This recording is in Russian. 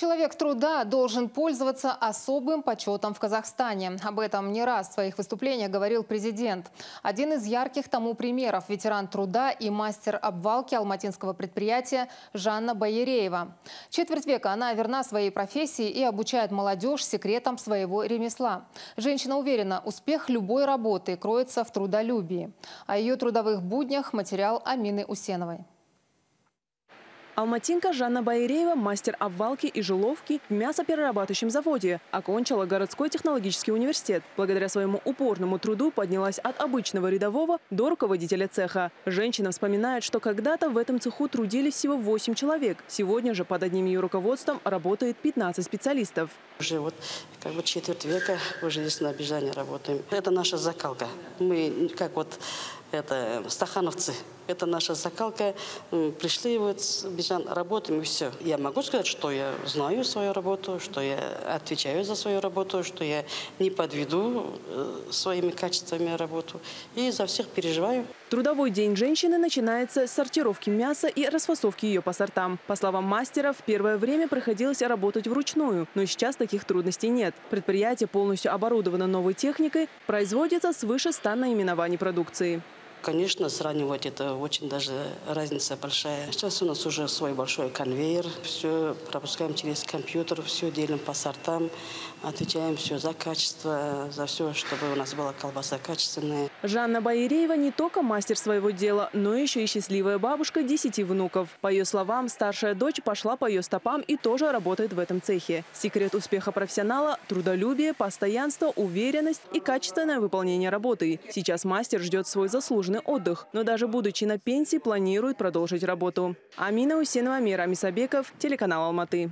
Человек труда должен пользоваться особым почетом в Казахстане. Об этом не раз в своих выступлениях говорил президент. Один из ярких тому примеров – ветеран труда и мастер обвалки алматинского предприятия Жанна Бояреева. Четверть века она верна своей профессии и обучает молодежь секретам своего ремесла. Женщина уверена, успех любой работы кроется в трудолюбии. О ее трудовых буднях – материал Амины Усеновой. Алматинка Жанна Бояреева – мастер обвалки и жиловки в мясоперерабатывающем заводе. Окончила городской технологический университет. Благодаря своему упорному труду поднялась от обычного рядового до руководителя цеха. Женщина вспоминает, что когда-то в этом цеху трудились всего 8 человек. Сегодня же под одним ее руководством работает 15 специалистов. Уже четверть века уже здесь на обезжание работаем. Это наша закалка. Мы это стахановцы. Это наша закалка. Пришли вот с Бижан, работаем и все. Я могу сказать, что я знаю свою работу, что я отвечаю за свою работу, что я не подведу своими качествами работу и за всех переживаю. Трудовой день женщины начинается с сортировки мяса и расфасовки ее по сортам. По словам мастера, в первое время приходилось работать вручную, но сейчас таких трудностей нет. Предприятие полностью оборудовано новой техникой, производится свыше 100 наименований продукции. Конечно, сравнивать это очень даже разница большая. Сейчас у нас уже свой большой конвейер. Все пропускаем через компьютер, все делим по сортам, отвечаем все за качество, за все, чтобы у нас была колбаса качественная. Жанна Бояреева не только мастер своего дела, но еще и счастливая бабушка 10 внуков. По ее словам, старшая дочь пошла по ее стопам и тоже работает в этом цехе. Секрет успеха профессионала – трудолюбие, постоянство, уверенность и качественное выполнение работы. Сейчас мастер ждет свой заслуженный отдых, но даже будучи на пенсии, планирует продолжить работу. Амина Усенова, Амиран Сабеков, телеканал Алматы.